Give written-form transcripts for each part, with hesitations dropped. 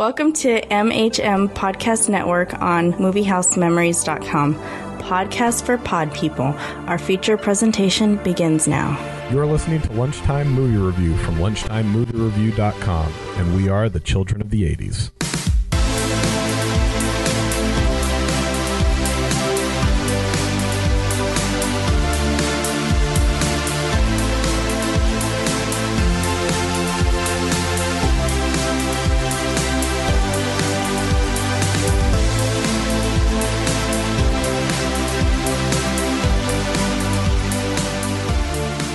Welcome to MHM Podcast Network on MovieHouseMemories.com. Podcast for pod people. Our feature presentation begins now. You're listening to Lunchtime Movie Review from LunchtimeMovieReview.com, and we are the children of the 80s.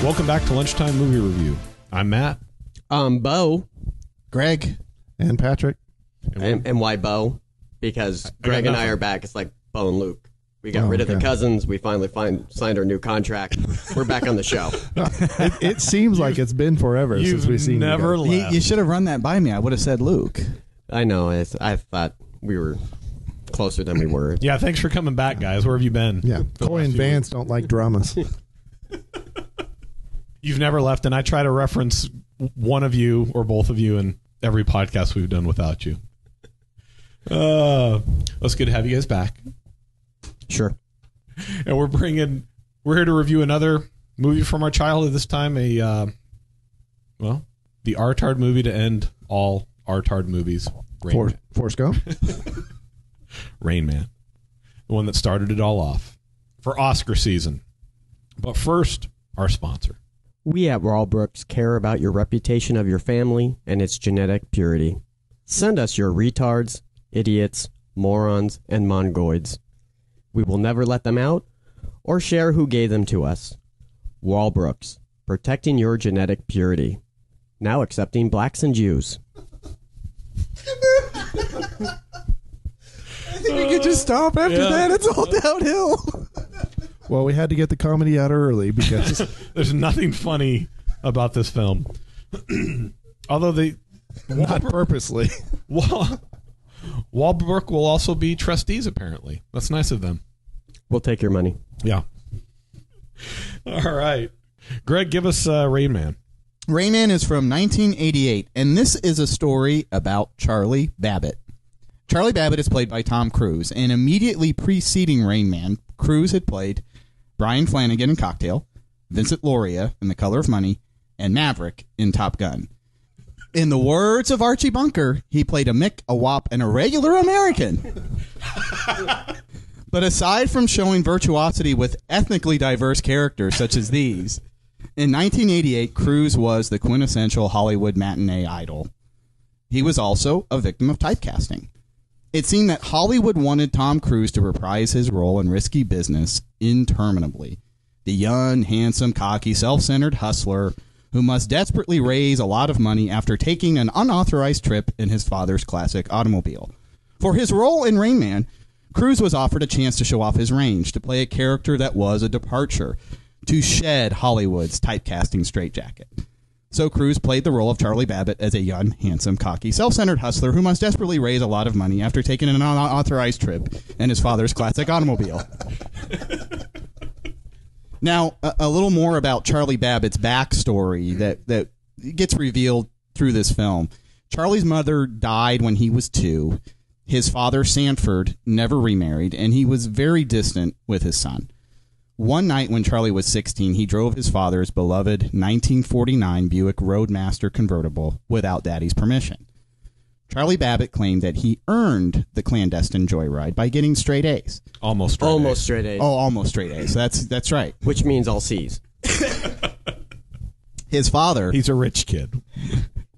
Welcome back to Lunchtime Movie Review. I'm Matt. Bo. Greg. And Patrick. And why Bo? Because Greg and I are back. It's like Bo and Luke. We got rid of the cousins. We finally signed our new contract. We're back on the show. It seems like it's been forever since we've seen you. You should have run that by me. I would have said Luke. I know. I thought we were closer than we were. Yeah, thanks for coming back, guys. Where have you been? Yeah, Coy and Vance don't like dramas. You've never left, and I try to reference one of you or both of you in every podcast we've done without you. It's good to have you guys back. Sure. And we're here to review another movie from our childhood. This time, the R-tard movie to end all R-tard movies. Forrest Gump. Rain Man, the one that started it all off for Oscar season. But first, our sponsor. We at Walbrooks care about your reputation of your family and its genetic purity. Send us your retards, idiots, morons, and mongoids. We will never let them out or share who gave them to us. Walbrooks, protecting your genetic purity. Now accepting blacks and Jews. I think we could just stop after that. It's all downhill. Well, we had to get the comedy out early because there's nothing funny about this film. Although not purposely. Walbrook will also be trustees, apparently. That's nice of them. We'll take your money. Yeah. All right. Greg, give us Rain Man. Rain Man is from 1988, and this is a story about Charlie Babbitt. Charlie Babbitt is played by Tom Cruise, and immediately preceding Rain Man, Cruise had played Brian Flanagan in Cocktail, Vincent Loria in The Color of Money, and Maverick in Top Gun. In the words of Archie Bunker, he played a Mick, a Wop, and a regular American. But aside from showing virtuosity with ethnically diverse characters such as these, in 1988, Cruise was the quintessential Hollywood matinee idol. He was also a victim of typecasting. It seemed that Hollywood wanted Tom Cruise to reprise his role in Risky Business interminably. The young, handsome, cocky, self-centered hustler who must desperately raise a lot of money after taking an unauthorized trip in his father's classic automobile. For his role in Rain Man, Cruise was offered a chance to show off his range, to play a character that was a departure, to shed Hollywood's typecasting straitjacket. So Cruise played the role of Charlie Babbitt as a young, handsome, cocky, self-centered hustler who must desperately raise a lot of money after taking an unauthorized trip in his father's classic automobile. Now, a little more about Charlie Babbitt's backstory that gets revealed through this film. Charlie's mother died when he was 2. His father, Sanford, never remarried, and he was very distant with his son. One night when Charlie was 16, he drove his father's beloved 1949 Buick Roadmaster convertible without Daddy's permission. Charlie Babbitt claimed that he earned the clandestine joyride by getting straight A's. Almost straight A's. Oh, almost straight A's. That's right. Which means all C's. His father... He's a rich kid.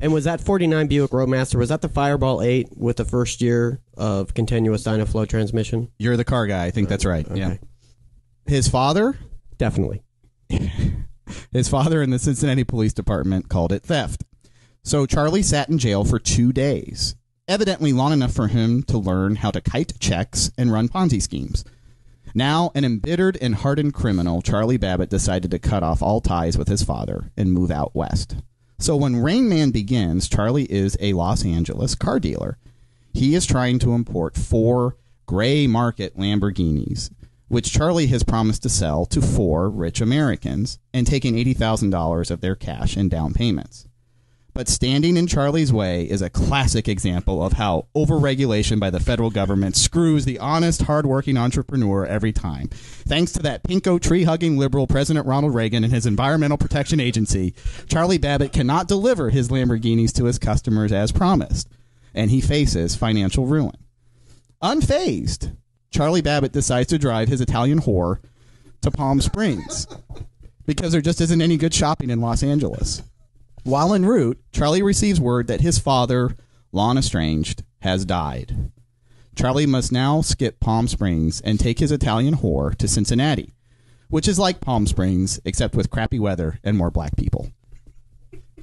And was that 49 Buick Roadmaster, was that the Fireball 8 with the first year of continuous Dynaflow transmission? You're the car guy. I think that's right. Okay. Yeah. His father? Definitely. His father in the Cincinnati Police Department called it theft. So Charlie sat in jail for 2 days, evidently long enough for him to learn how to kite checks and run Ponzi schemes. Now an embittered and hardened criminal, Charlie Babbitt decided to cut off all ties with his father and move out west. So when Rain Man begins, Charlie is a Los Angeles car dealer. He is trying to import 4 gray market Lamborghinis, which Charlie has promised to sell to 4 rich Americans and taking $80,000 of their cash in down payments. But Standing in Charlie's Way is a classic example of how overregulation by the federal government screws the honest, hardworking entrepreneur every time. Thanks to that pinko tree-hugging liberal President Ronald Reagan and his Environmental Protection Agency, Charlie Babbitt cannot deliver his Lamborghinis to his customers as promised, and he faces financial ruin. Unfazed, Charlie Babbitt decides to drive his Italian whore to Palm Springs because there just isn't any good shopping in Los Angeles. While en route, Charlie receives word that his father, long estranged, has died. Charlie must now skip Palm Springs and take his Italian whore to Cincinnati, which is like Palm Springs except with crappy weather and more black people.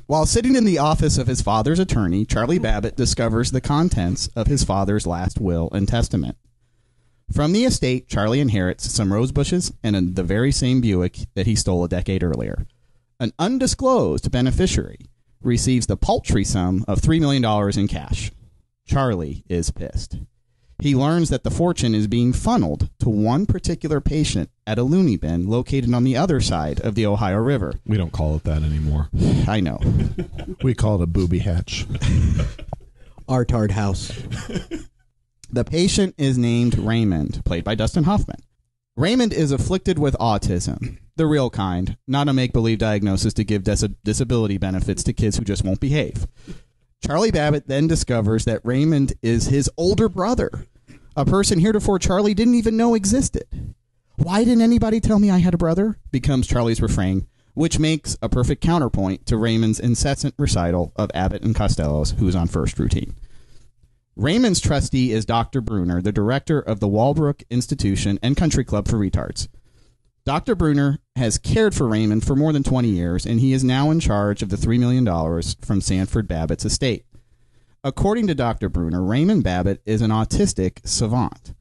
While sitting in the office of his father's attorney, Charlie Babbitt discovers the contents of his father's last will and testament. From the estate, Charlie inherits some rose bushes and the very same Buick that he stole a decade earlier. An undisclosed beneficiary receives the paltry sum of $3 million in cash. Charlie is pissed. He learns that the fortune is being funneled to one particular patient at a loony bin located on the other side of the Ohio River. We don't call it that anymore. I know. We call it a booby hatch. Artard house. The patient is named Raymond, played by Dustin Hoffman. Raymond is afflicted with autism, the real kind, not a make-believe diagnosis to give disability benefits to kids who just won't behave. Charlie Babbitt then discovers that Raymond is his older brother, a person heretofore Charlie didn't even know existed. "Why didn't anybody tell me I had a brother?" becomes Charlie's refrain, which makes a perfect counterpoint to Raymond's incessant recital of Abbott and Costello's Who's on First routine. Raymond's trustee is Dr. Bruner, the director of the Walbrook Institution and Country Club for Retards. Dr. Bruner has cared for Raymond for more than 20 years, and he is now in charge of the $3 million from Sanford Babbitt's estate. According to Dr. Bruner, Raymond Babbitt is an autistic savant.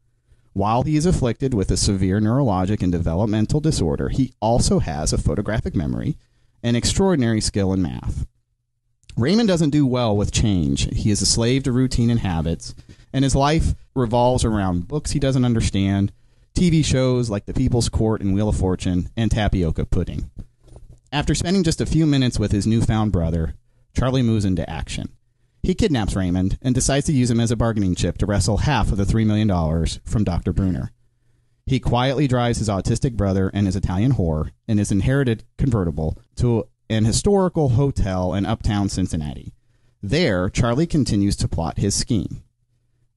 While he is afflicted with a severe neurologic and developmental disorder, he also has a photographic memory and extraordinary skill in math. Raymond doesn't do well with change. He is a slave to routine and habits, and his life revolves around books he doesn't understand, TV shows like The People's Court and Wheel of Fortune, and tapioca pudding. After spending just a few minutes with his newfound brother, Charlie moves into action. He kidnaps Raymond and decides to use him as a bargaining chip to wrestle half of the $3 million from Dr. Bruner. He quietly drives his autistic brother and his Italian whore in his inherited convertible to an historical hotel in uptown Cincinnati. There, Charlie continues to plot his scheme.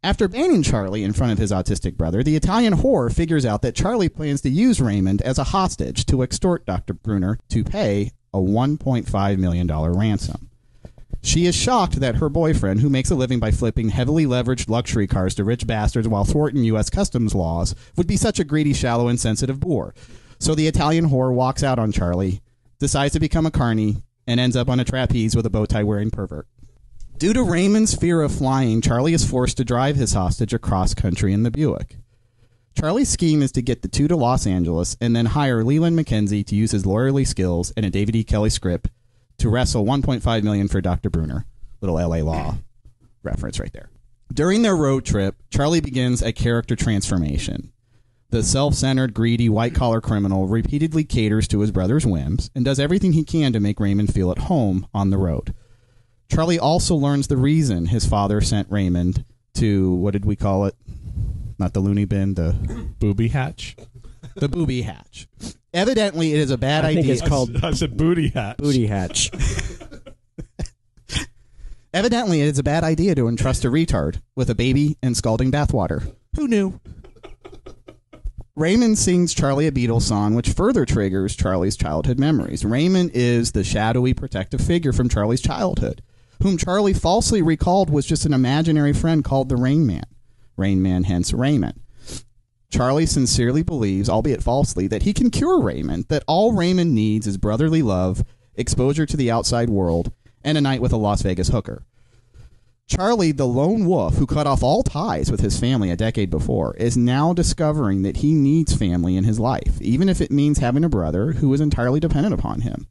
After banning Charlie in front of his autistic brother, the Italian whore figures out that Charlie plans to use Raymond as a hostage to extort Dr. Bruner to pay a $1.5 million ransom. She is shocked that her boyfriend, who makes a living by flipping heavily leveraged luxury cars to rich bastards while thwarting U.S. customs laws, would be such a greedy, shallow, insensitive boor. So the Italian whore walks out on Charlie, decides to become a carny, and ends up on a trapeze with a bow tie wearing pervert. Due to Raymond's fear of flying, Charlie is forced to drive his hostage across country in the Buick. Charlie's scheme is to get the two to Los Angeles and then hire Leland McKenzie to use his lawyerly skills and a David E. Kelly script to wrestle $1.5 million for Dr. Bruner. Little L.A. Law reference right there. During their road trip, Charlie begins a character transformation. The self-centered, greedy, white-collar criminal repeatedly caters to his brother's whims and does everything he can to make Raymond feel at home on the road. Charlie also learns the reason his father sent Raymond to, what did we call it? Not the loony bin, the... booby hatch? The booby hatch. Evidently, it is a bad idea. It's called... I said booty hatch. Booty hatch. Evidently, it is a bad idea to entrust a retard with a baby and scalding bathwater. Who knew? Raymond sings Charlie a Beatles song, which further triggers Charlie's childhood memories. Raymond is the shadowy protective figure from Charlie's childhood, whom Charlie falsely recalled was just an imaginary friend called the Rain Man. Rain Man, hence Raymond. Charlie sincerely believes, albeit falsely, that he can cure Raymond, that all Raymond needs is brotherly love, exposure to the outside world, and a night with a Las Vegas hooker. Charlie, the lone wolf who cut off all ties with his family a decade before, is now discovering that he needs family in his life, even if it means having a brother who is entirely dependent upon him.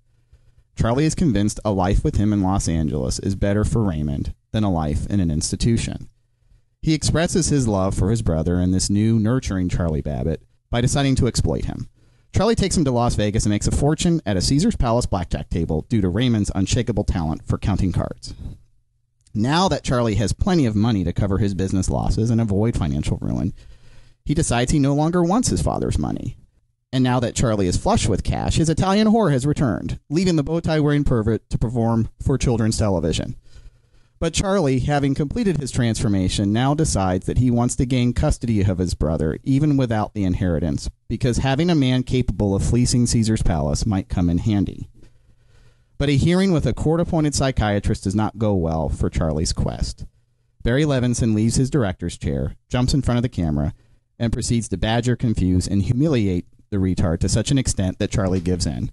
Charlie is convinced a life with him in Los Angeles is better for Raymond than a life in an institution. He expresses his love for his brother and this new, nurturing Charlie Babbitt by deciding to exploit him. Charlie takes him to Las Vegas and makes a fortune at a Caesar's Palace blackjack table due to Raymond's unshakable talent for counting cards. Now that Charlie has plenty of money to cover his business losses and avoid financial ruin, he decides he no longer wants his father's money. And now that Charlie is flush with cash, his Italian whore has returned, leaving the bow-tie-wearing pervert to perform for children's television. But Charlie, having completed his transformation, now decides that he wants to gain custody of his brother, even without the inheritance, because having a man capable of fleecing Caesar's Palace might come in handy. But a hearing with a court-appointed psychiatrist does not go well for Charlie's quest. Barry Levinson leaves his director's chair, jumps in front of the camera, and proceeds to badger, confuse, and humiliate the retard to such an extent that Charlie gives in.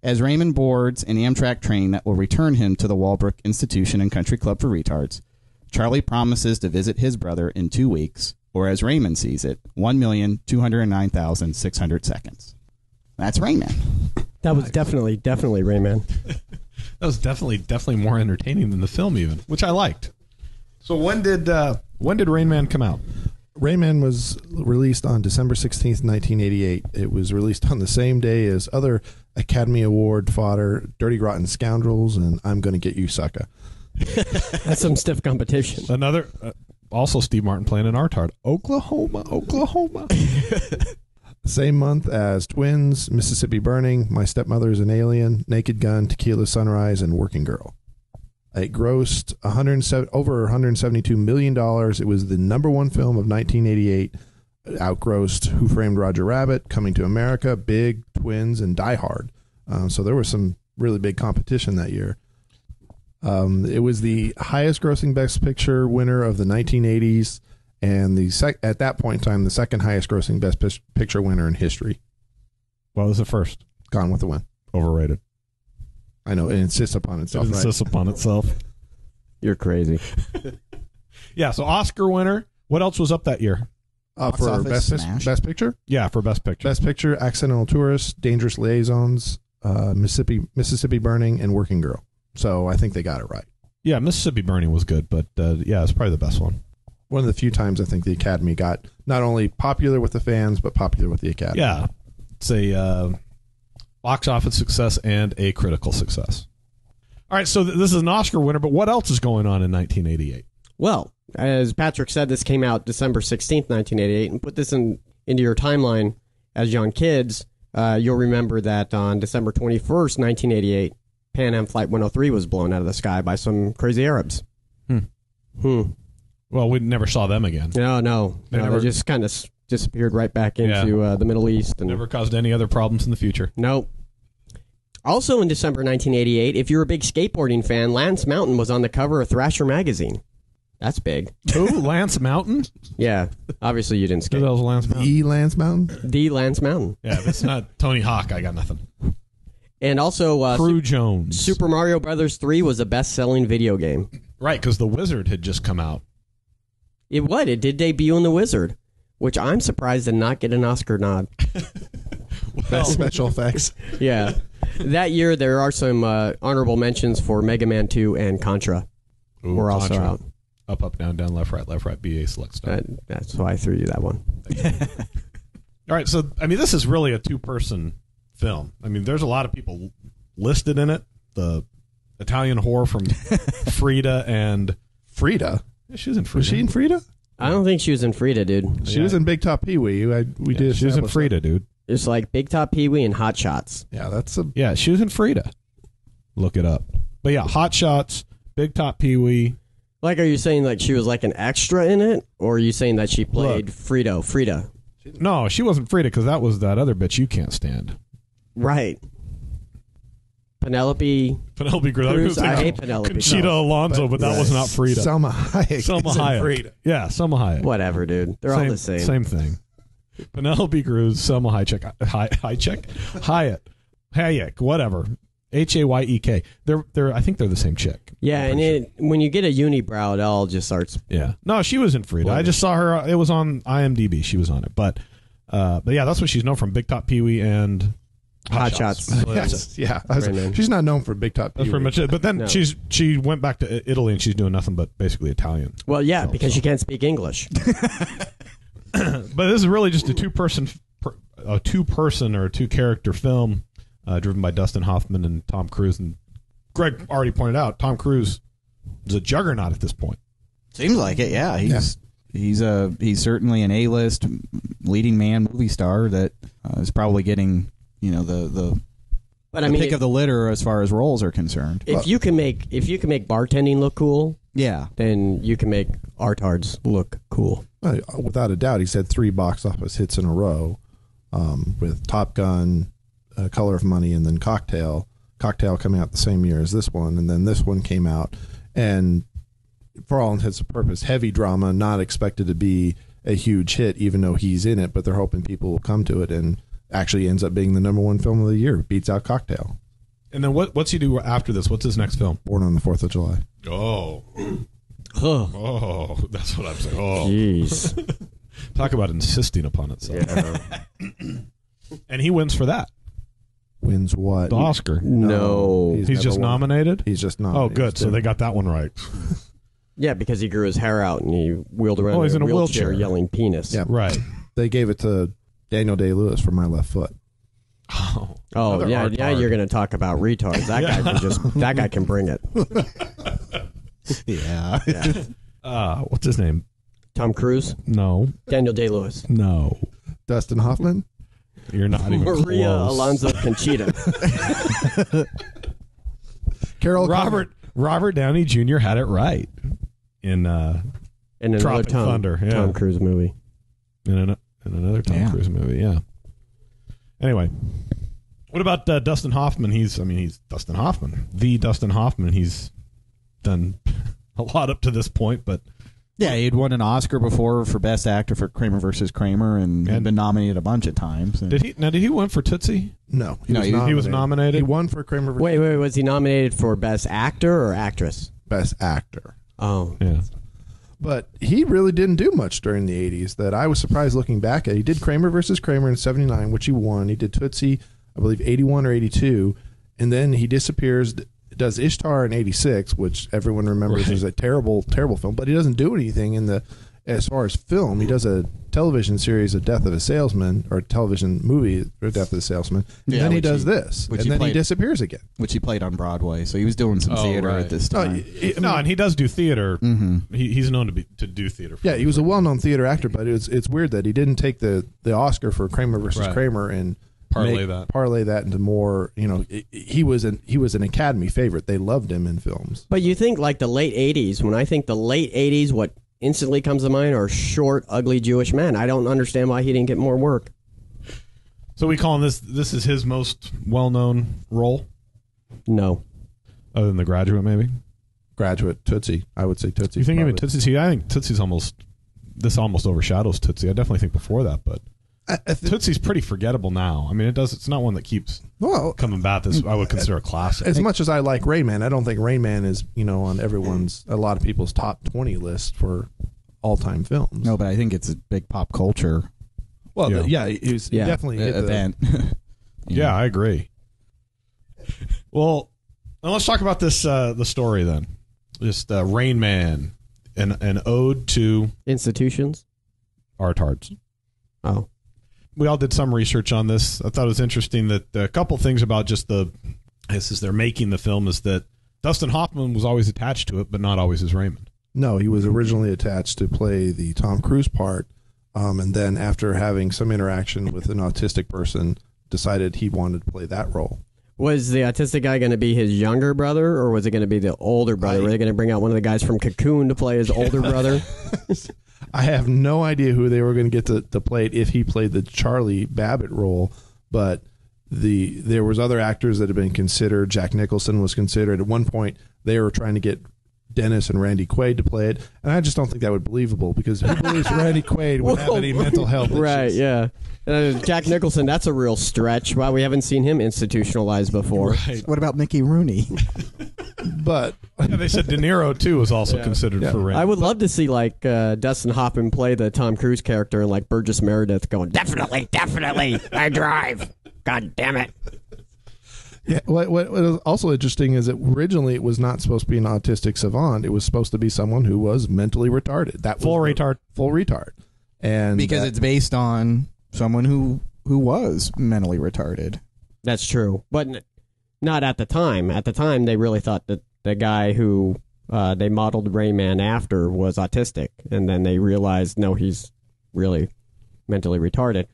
As Raymond boards an Amtrak train that will return him to the Walbrook Institution and Country Club for Retards, Charlie promises to visit his brother in 2 weeks, or as Raymond sees it, 1,209,600 seconds. That's Rain Man. That was definitely Rain Man. That was definitely more entertaining than the film even, which I liked. So when did Rain Man come out? Rain Man was released on December 16th, 1988. It was released on the same day as other Academy Award fodder, Dirty Rotten Scoundrels, and I'm Gonna Get You, Sucker. That's some stiff competition. Another, also Steve Martin playing an artard. Oklahoma. Same month as Twins, Mississippi Burning, My Stepmother is an Alien, Naked Gun, Tequila Sunrise, and Working Girl. It grossed over $172 million. It was the number one film of 1988. It outgrossed Who Framed Roger Rabbit, Coming to America, Big, Twins, and Die Hard. So there was some really big competition that year. It was the highest grossing Best Picture winner of the 1980s, and at that point in time, the second highest grossing Best Picture winner in history. What was the first? Gone with the Wind. Overrated. I know, it insists upon itself. It insists upon itself. You're crazy. Yeah, so Oscar winner. What else was up that year? For best Picture? Yeah, for Best Picture. Best Picture, Accidental Tourist, Dangerous Liaisons, Mississippi Burning, and Working Girl. So I think they got it right. Yeah, Mississippi Burning was good, but yeah, it's probably the best one. One of the few times I think the Academy got not only popular with the fans, but popular with the Academy. Yeah, it's a... box office success and a critical success. All right, so this is an Oscar winner, but what else is going on in 1988? Well, as Patrick said, this came out December 16th, 1988, and put this into your timeline as young kids. You'll remember that on December 21st, 1988, Pan Am Flight 103 was blown out of the sky by some crazy Arabs. Well, we never saw them again. No. They just kind of... disappeared right back into the Middle East. And never caused any other problems in the future. Nope. Also in December 1988, if you're a big skateboarding fan, Lance Mountain was on the cover of Thrasher magazine. That's big. Who? Lance Mountain? Yeah. Obviously you didn't skate. Who the hell's Lance Mountain? The Lance Mountain. Yeah, if it's not Tony Hawk, I got nothing. And also... Crew Jones. Super Mario Brothers 3 was a best-selling video game. Right, because The Wizard had just come out. It did debut in The Wizard. Which I'm surprised did not get an Oscar nod. Best special effects. Yeah. That year, there are some honorable mentions for Mega Man 2 and Contra. Ooh, we're also out. Up, up, down, down, left, right, BA select stop. That's why I threw you that one. All right. So, I mean, this is really a two-person film. I mean, there's a lot of people listed in it. The Italian whore from Frida and... Frida? Yeah, she was in Frida. Was she in Frida? I don't think she was in Frida, dude. She was in Big Top Pee Wee. She was in Frida, dude. It's like Big Top Pee Wee and Hot Shots. Yeah, yeah, she was in Frida. Look it up. But yeah, Hot Shots, Big Top Pee Wee. Like, are you saying like she was like an extra in it, or are you saying that she played Frida? No, she wasn't Frida because that was that other bitch you can't stand. Right. Penelope Cruz. I hate Penelope. Conchita Alonso, but that was not Frida. Selma Hayek. Frida. Yeah, Selma Hayek. Whatever, dude. They're all the same. Same thing. Penelope Cruz, Selma Hayek, whatever. Hayek. I think they're the same chick. Yeah, and when you get a unibrow, it all just starts. Yeah. No, she was in Frida. Bloody. I just saw her. It was on IMDb. She was on it, but yeah, that's what she's known from: Big Top Pee Wee and. Hot Shots. Yes. Yeah. She's not known for Big Top Pee Wee. That's pretty much it. But then she went back to Italy and she's doing nothing but basically Italian. Well, yeah, because she can't speak English. But this is really just a two-person a two-person or a two-character film driven by Dustin Hoffman and Tom Cruise. And Greg already pointed out, Tom Cruise is a juggernaut at this point. Seems like it, yeah. He's certainly an A-list leading man movie star that is probably getting, you know, the pick of the litter as far as roles are concerned. If you can make bartending look cool, yeah, then you can make artards look cool. Without a doubt, he's had 3 box office hits in a row with Top Gun, Color of Money, and then Cocktail. Cocktail coming out the same year as this one, and then this one came out, and for all intents and purposes, heavy drama, not expected to be a huge hit, even though he's in it, but they're hoping people will come to it, and actually ends up being the #1 film of the year. Beats out Cocktail. And then what's he do after this? What's his next film? Born on the 4th of July. Oh, that's what I'm saying. Oh, jeez. Talk about insisting upon itself. Yeah. And he wins for that. Wins what? The Oscar. No. He's just won. Nominated? He's just nominated. Oh, good. So they got that one right. Yeah, because he grew his hair out and he wheeled around in a wheelchair yelling penis. Yeah. Right. They gave it to Daniel Day-Lewis for My Left Foot. Oh yeah, retard. Yeah. You're going to talk about retards. That yeah. guy can that guy can bring it. Yeah. What's his name? Tom Cruise? No. Daniel Day-Lewis? No. Dustin Hoffman? You're not even close. Maria Alonso Conchita. Carol Robert Downey Jr. had it right in another Thunder. Yeah. Tom Cruise movie. In another Tom Cruise movie, yeah. Anyway, what about Dustin Hoffman? He's Dustin Hoffman. The Dustin Hoffman. He's done a lot up to this point, but... Yeah, he'd won an Oscar before for Best Actor for Kramer versus Kramer and been nominated a bunch of times. And did he win for Tootsie? No. He was nominated. He won for Kramer versus... Wait, was he nominated for Best Actor or Actress? Best Actor. Oh. Yeah. But he really didn't do much during the 80s that I was surprised looking back at. He did Kramer versus Kramer in 79, which he won. He did Tootsie, I believe, 81 or 82. And then he disappears, does Ishtar in 86, which everyone remembers is a terrible, terrible film. But he doesn't do anything as far as film. He does a television series of Death of a Salesman, or a television movie of Death of a Salesman. And then he does this. And then he disappears again. Which he played on Broadway. So he was doing some theater at this time. And he does do theater. Mm-hmm. He's known to do theater. He was a well-known theater actor, but it's weird that he didn't take the Oscar for Kramer versus Kramer and parlay that into more, you know, he was an Academy favorite. They loved him in films. But you think like the late 80s, when I think the late 80s, what instantly comes to mind are short, ugly Jewish men. I don't understand why he didn't get more work. So we call him this is his most well-known role? No. Other than The Graduate, maybe? Graduate, Tootsie. I would say Tootsie. You think even Tootsie? See, I think Tootsie's almost overshadows Tootsie. I definitely think before that, but... Tootsie's pretty forgettable now. I mean, it's not one that keeps coming back. This I would consider a classic. As much as I like Rain Man, I don't think Rain Man is, you know, on a lot of people's top 20 list for all-time films. No, but I think it's a big pop culture. Well, it was definitely an event. I agree. Well, let's talk about this the story then. Just Rain Man, an ode to institutions, artards. Oh. We all did some research on this. I thought it was interesting that a couple things about just they're making the film is that Dustin Hoffman was always attached to it, but not always as Raymond. No, he was originally attached to play the Tom Cruise part, and then after having some interaction with an autistic person, decided he wanted to play that role. Was the autistic guy going to be his younger brother, or was it going to be the older brother? Were they going to bring out one of the guys from Cocoon to play his older brother? I have no idea who they were going to get to play it if he played the Charlie Babbitt role, but there was other actors that had been considered. Jack Nicholson was considered. At one point, they were trying to get Dennis and Randy Quaid to play it, and I just don't think that would be believable, because who believes Randy Quaid would have any mental health issues? Right, yeah. Jack Nicholson, that's a real stretch. Wow, we haven't seen him institutionalized before. Right. What about Mickey Rooney? But they said De Niro, too, was also considered for Raymond. I would love to see, like, Dustin Hoffman play the Tom Cruise character and, like, Burgess Meredith going, definitely, I drive. God damn it. Yeah, what was also interesting is that originally it was not supposed to be an autistic savant. It was supposed to be someone who was mentally retarded. Full retard. And because it's based on someone who who was mentally retarded. That's true, but not at the time. At the time, they really thought that the guy who they modeled Rain Man after was autistic, and then they realized, no, he's really mentally retarded.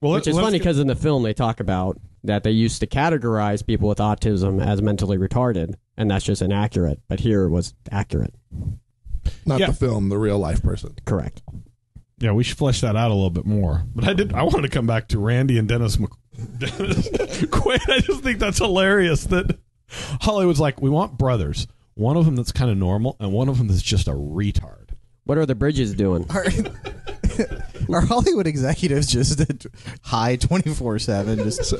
Well, which is funny because in the film they talk about that they used to categorize people with autism as mentally retarded, and that's just inaccurate. But here it was accurate. Not the film, the real life person. Correct. Yeah, we should flesh that out a little bit more. But I wanted to come back to Randy and Dennis Quaid. I just think that's hilarious that Hollywood's like, we want brothers. One of them that's kind of normal, and one of them that's just a retard. What are the bridges doing? Are Hollywood executives just high 24/7, just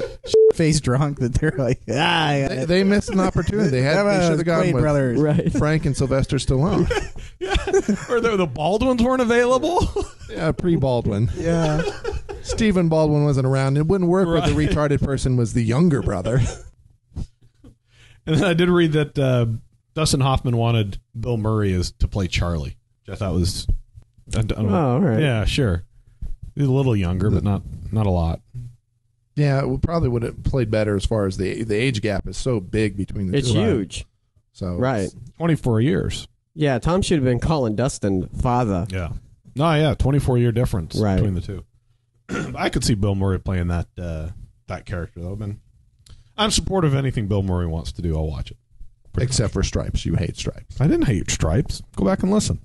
face drunk that they're like, They missed an opportunity. They should have gone with brothers. Right. Frank and Sylvester Stallone. Yeah. Or the Baldwins weren't available. Yeah, pre-Baldwin. Yeah. Stephen Baldwin wasn't around. It wouldn't work, right. But the retarded person was the younger brother. And then I did read that Dustin Hoffman wanted Bill Murray to play Charlie, which I thought was... all right. Yeah, sure. He's a little younger, but not a lot. Yeah, we probably would have played better as far as the age gap is so big between the two. It's huge. So right, 24 years. Yeah, Tom should have been calling Dustin father. Yeah. No, yeah, 24-year difference between the two. I could see Bill Murray playing that character though. I'm supportive of anything Bill Murray wants to do. I'll watch it. Except for Stripes. You hate Stripes. I didn't hate Stripes. Go back and listen.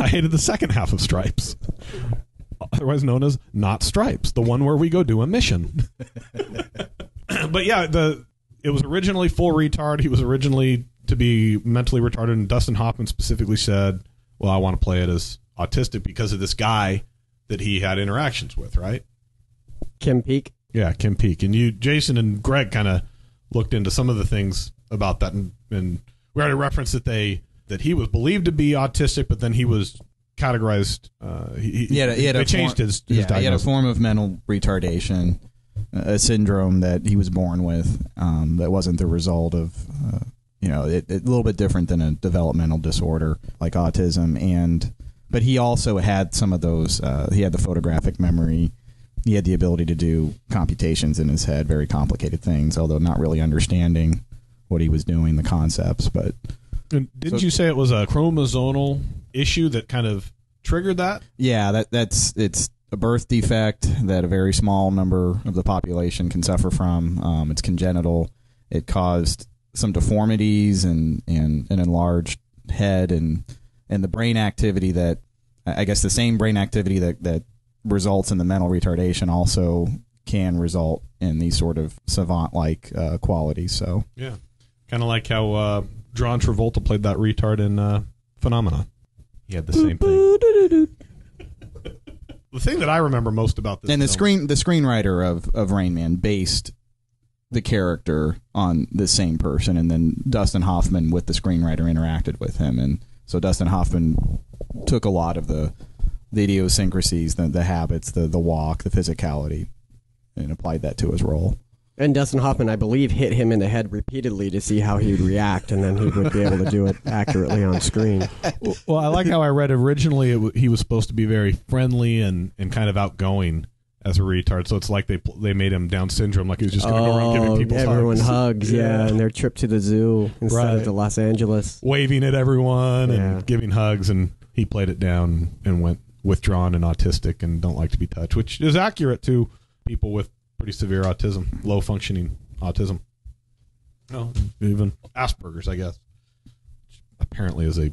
I hated the second half of Stripes, otherwise known as Not Stripes, the one where we go do a mission. But yeah, it was originally full retard. He was originally to be mentally retarded, and Dustin Hoffman specifically said, well, I want to play it as autistic because of this guy that he had interactions with, right? Kim Peek. Yeah, Kim Peek. And you, Jason and Greg, kind of looked into some of the things about that, and we already referenced that he was believed to be autistic, but then he was categorized. They changed his diagnosis. He had a form of mental retardation, a syndrome that he was born with that wasn't the result of, a little bit different than a developmental disorder like autism. But he also had some of those. He had the photographic memory. He had the ability to do computations in his head, very complicated things, although not really understanding what he was doing, the concepts, but... And didn't you say it was a chromosomal issue that kind of triggered that? Yeah, it's a birth defect that a very small number of the population can suffer from. It's congenital. It caused some deformities and an enlarged head and the brain activity that, I guess the same brain activity that results in the mental retardation also can result in these sort of savant-like qualities. So yeah, kind of like how... John Travolta played that retard in Phenomena. He had the same thing. The thing that I remember most about this, and the screenwriter of Rain Man based the character on the same person, and then Dustin Hoffman with the screenwriter interacted with him, and so Dustin Hoffman took a lot of the idiosyncrasies, the habits, the walk, the physicality, and applied that to his role. And Dustin Hoffman, I believe, hit him in the head repeatedly to see how he would react, and then he would be able to do it accurately on screen. Well, I like how I read originally he was supposed to be very friendly and kind of outgoing as a retard, so it's like they made him Down syndrome, like he was just going around giving people hugs. Yeah, and their trip to the zoo instead of to Los Angeles. Waving at everyone and giving hugs, and he played it down and went withdrawn and autistic and don't like to be touched, which is accurate to people with pretty severe autism, low functioning autism. No, even Asperger's, I guess. Apparently is a.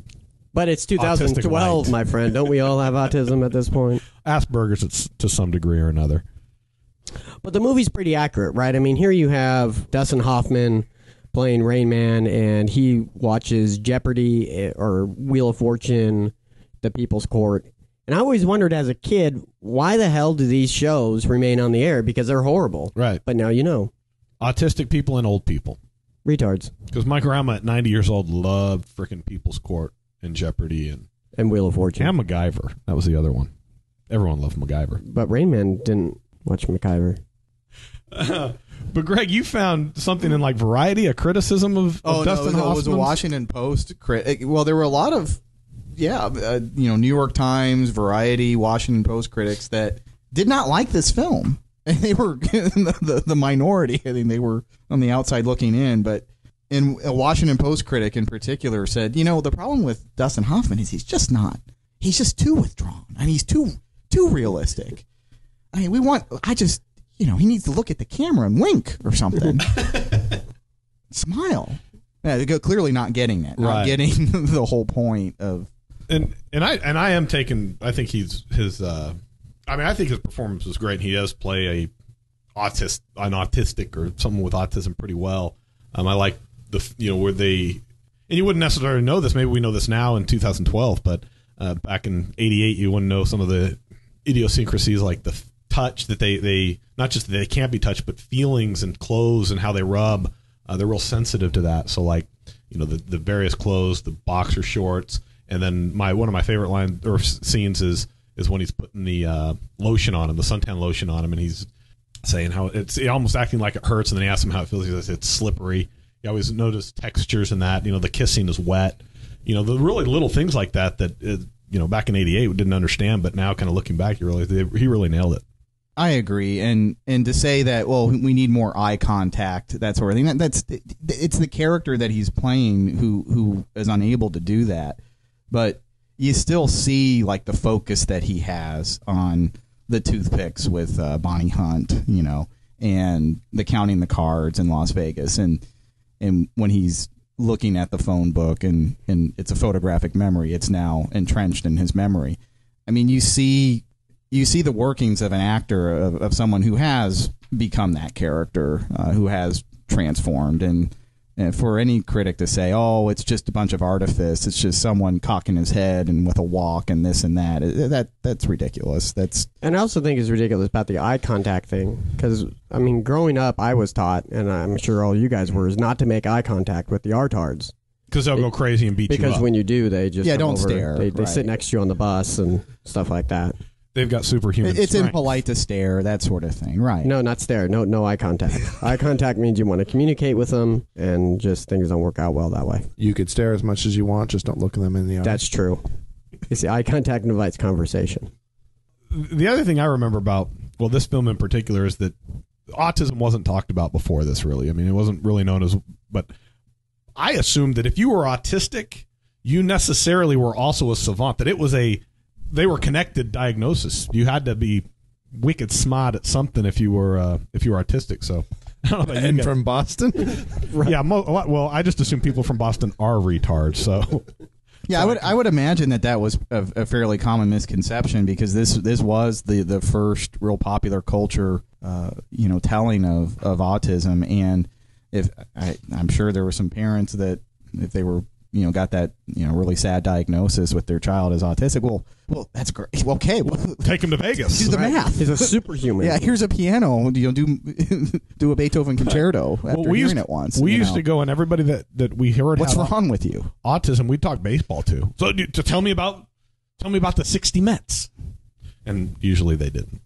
But it's 2012, my friend. Don't we all have autism at this point? Asperger's, it's to some degree or another. But the movie's pretty accurate, right? I mean, here you have Dustin Hoffman playing Rain Man, and he watches Jeopardy or Wheel of Fortune, The People's Court. And I always wondered as a kid, why the hell do these shows remain on the air? Because they're horrible. Right. But now you know. Autistic people and old people. Retards. Because my grandma at 90 years old loved frickin' People's Court and Jeopardy and Wheel of Fortune. And MacGyver. That was the other one. Everyone loved MacGyver. But Rain Man didn't watch MacGyver. But Greg, you found something in like Variety, a criticism of Dustin Hoffman. It was a Washington Post critic. Well, there were a lot of... Yeah, New York Times, Variety, Washington Post critics that did not like this film. And they were the minority. I mean, they were on the outside looking in. But and a Washington Post critic in particular said, you know, the problem with Dustin Hoffman is he's just too withdrawn. I mean, he's too realistic. I mean, he needs to look at the camera and wink or something. Smile. Yeah, they're clearly not getting that. Right. Not getting the whole point of. And I am taking. I think I think his performance was great. He does play an autistic or someone with autism pretty well. I like where they, and you wouldn't necessarily know this. Maybe we know this now in 2012, but back in '88, you wouldn't know some of the idiosyncrasies like the touch that they not just that they can't be touched, but feelings and clothes and how they rub. They're real sensitive to that. So like, the various clothes, the boxer shorts, and then one of my favorite lines or scenes is when he's putting the lotion on him, the suntan lotion on him, and he's saying how it's almost acting like it hurts, and then he asks him how it feels. He says it's slippery. You always notice textures in that. The kissing is wet. The really little things like that back in '88 we didn't understand, but now kind of looking back, you realize he really nailed it. I agree, and to say that, well, we need more eye contact, that sort of thing. It's the character that he's playing who is unable to do that, but you still see like the focus that he has on the toothpicks with Bonnie Hunt, and the counting the cards in Las Vegas, and when he's looking at the phone book and it's a photographic memory, it's now entrenched in his memory. I mean, you see the workings of an actor, of someone who has become that character, who has transformed. And for any critic to say, oh, it's just a bunch of artifice, it's just someone cocking his head and with a walk and this and that, that's ridiculous. And I also think it's ridiculous about the eye contact thing, because, I mean, growing up, I was taught, and I'm sure all you guys were, is not to make eye contact with the artards. Because they'll go crazy and beat you up. Because when you do, they just don't stare. They sit next to you on the bus and stuff like that. They've got superhuman strength. It's impolite to stare, that sort of thing, right? No, not stare. No eye contact. Eye contact means you want to communicate with them, and just things don't work out well that way. You could stare as much as you want, just don't look them in the eye. That's true. You see, eye contact invites conversation. The other thing I remember about, well, this film in particular, is that autism wasn't talked about before this, really. I mean, it wasn't really known as, but I assumed that if you were autistic, you necessarily were also a savant, that it was they were connected diagnosis. You had to be wicked smart at something if you were autistic. So I don't know about you guys. From Boston, right. Yeah. Well, I just assume people from Boston are retards. So yeah, I would imagine that was a fairly common misconception, because this was the first real popular culture, telling of autism. And if I'm sure there were some parents that if they were got that really sad diagnosis with their child as autistic. Well, that's great. Well, okay, well, take him to Vegas. Do the math. He's a superhuman. Yeah, here's a piano. Do a Beethoven concerto after hearing it once. We used to go, and everybody that we heard. What's wrong with you? Autism. We talk baseball too. So to tell me about the 60 Mets, and usually they didn't.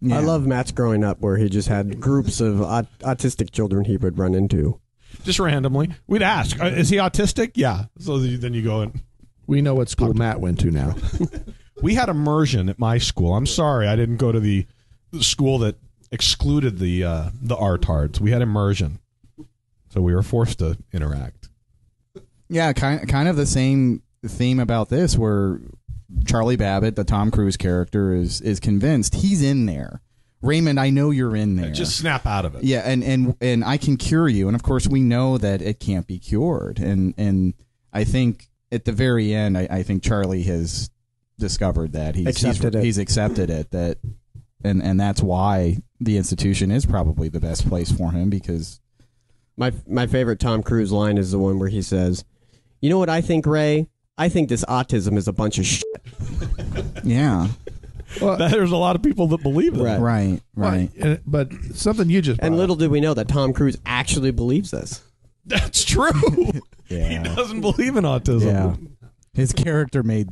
Yeah. I love Matt's growing up, where he just had groups of autistic children he would run into. Just randomly. We'd ask, is he autistic? Yeah. So then you go and... We know what school Matt went to now. We had immersion at my school. I'm sorry I didn't go to the school that excluded the artards. We had immersion. So we were forced to interact. Yeah, kind of the same theme about this, where Charlie Babbitt, the Tom Cruise character, is convinced he's in there. Raymond, I know you're in there. Just snap out of it. Yeah, and I can cure you. And of course, we know that it can't be cured. And I think at the very end, I think Charlie has discovered that he's accepted it, that, and that's why the institution is probably the best place for him, because my favorite Tom Cruise line is the one where he says, "You know what I think, Ray? I think this autism is a bunch of shit." Yeah. Well, there's a lot of people that believe that. Right. But something you just... And little did we know that Tom Cruise actually believes this. That's true. Yeah. He doesn't believe in autism. Yeah. His character made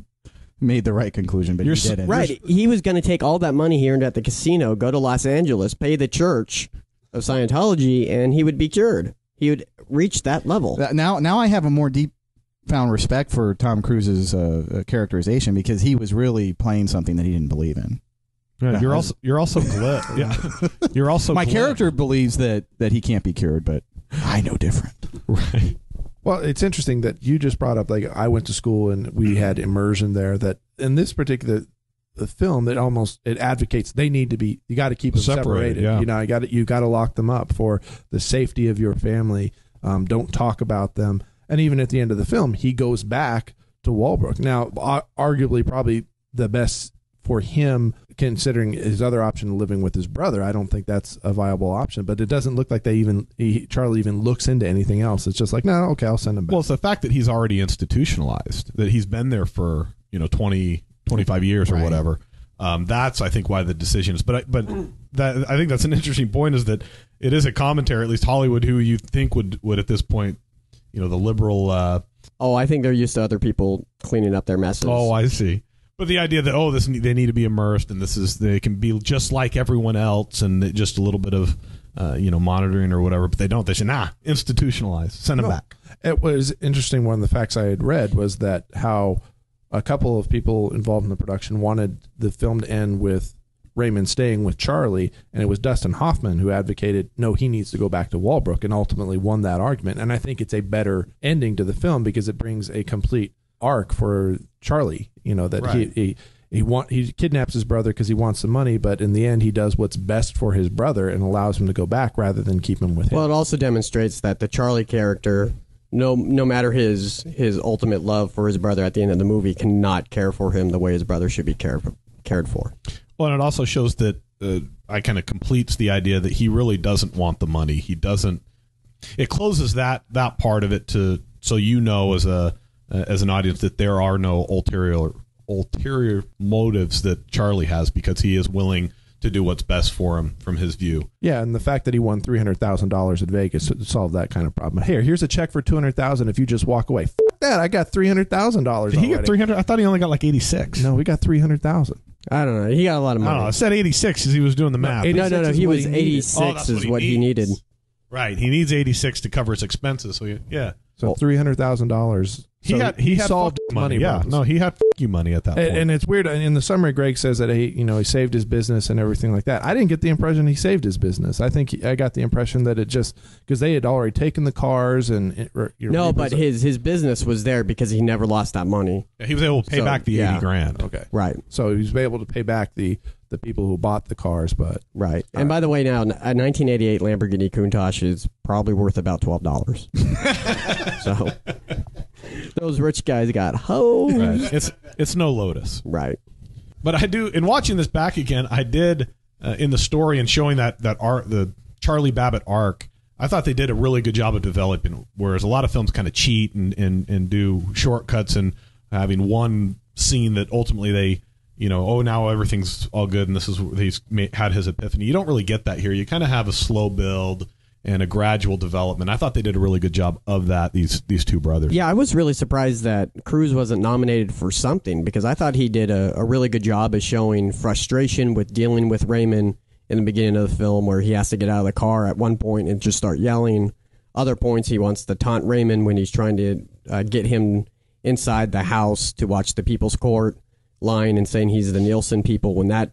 the right conclusion, but he didn't. Right. He was going to take all that money he earned at the casino, go to Los Angeles, pay the Church of Scientology, and he would be cured. He would reach that level. Now I have a more deep-found respect for Tom Cruise's characterization, because he was really playing something that he didn't believe in. Yeah, you're also glib. Yeah, you're also my glib. Character believes that he can't be cured, but I know different. Right. Well, it's interesting that you just brought up, like, I went to school and we had immersion there. That in this particular film, that almost it advocates they need to be, you got to keep them separated. Yeah. You know, you got to lock them up for the safety of your family. Don't talk about them. And even at the end of the film, he goes back to Walbrook. Now, arguably, probably the best for him, considering his other option of living with his brother. I don't think that's a viable option, but it doesn't look like they even, Charlie even looks into anything else. It's just like, no, okay, I'll send him back. Well, it's the fact that he's already institutionalized, that he's been there for, 20, 25 years or right. whatever. That's, I think, why the decision is. But I think that's an interesting point, is that it is a commentary, at least Hollywood, who you think would at this point, the liberal. I think they're used to other people cleaning up their messes. Oh, I see. But the idea that, they need to be immersed, and they can be just like everyone else, and just a little bit of, monitoring or whatever, but they don't. They should, institutionalize, send them back. It was interesting. One of the facts I had read was that how a couple of people involved in the production wanted the film to end with Raymond staying with Charlie, and it was Dustin Hoffman who advocated, no, he needs to go back to Walbrook, and ultimately won that argument. And I think it's a better ending to the film because it brings a complete arc for Charlie, that right. he kidnaps his brother because he wants the money, but in the end he does what's best for his brother and allows him to go back rather than keep him with him. Well, it also demonstrates that the Charlie character, no matter his ultimate love for his brother at the end of the movie, cannot care for him the way his brother should be cared for. Well, and it also shows that I kind of completes the idea that he really doesn't want the money. He doesn't. It closes that part of it to, so as an audience, that there are no ulterior motives that Charlie has, because he is willing to do what's best for him from his view. Yeah, and the fact that he won $300,000 at Vegas to solve that kind of problem. Here, here's a check for $200,000 if you just walk away. F that, I got $300,000. He got 300. I thought he only got like 86. No, we got 300,000. I don't know. He got a lot of money. I said 86 because he was doing the math. No. He was 86 is what he needed. Right, he needs 86 to cover his expenses. So yeah. So $300,000. He solved money. Yeah, problems. No, he had you money at that point. And it's weird. In the summary, Greg says that he saved his business and everything like that. I didn't get the impression he saved his business. I think I got the impression that it just, because they had already taken the cars and no, but his business was there because he never lost that money. Yeah, he was able to pay back the 80 grand. Okay, right. So he was able to pay back the people who bought the cars, but right. And by the way, now a 1988 Lamborghini Countach is probably worth about $12. So those rich guys got hoes. Right. It's no Lotus, right? But I do, in watching this back again, I did in the story and showing that arc, the Charlie Babbitt arc. I thought they did a really good job of developing. Whereas a lot of films kind of cheat and do shortcuts and having one scene that ultimately they. Now everything's all good, and this is he's had his epiphany. You don't really get that here. You kind of have a slow build and a gradual development. I thought they did a really good job of that. These two brothers. Yeah, I was really surprised that Cruz wasn't nominated for something, because I thought he did a really good job of showing frustration with dealing with Raymond in the beginning of the film, where he has to get out of the car at one point and just start yelling. Other points, he wants to taunt Raymond when he's trying to get him inside the house to watch The People's Court. Lying and saying he's the Nielsen people. When that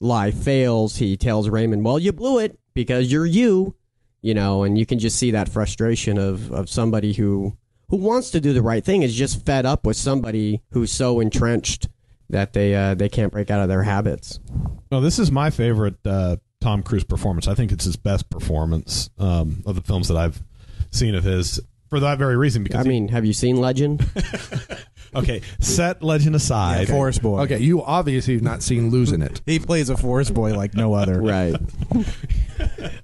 lie fails, he tells Raymond, well, you blew it because you're and you can just see that frustration of somebody who wants to do the right thing is just fed up with somebody who's so entrenched that they can't break out of their habits. Well, this is my favorite Tom Cruise performance. I think it's his best performance of the films that I've seen of his, for that very reason. Because have you seen Legend? Okay, set Legend aside. Okay. Forest Boy. Okay, you obviously have not seen Losing It. He plays a forest boy like no other. Right.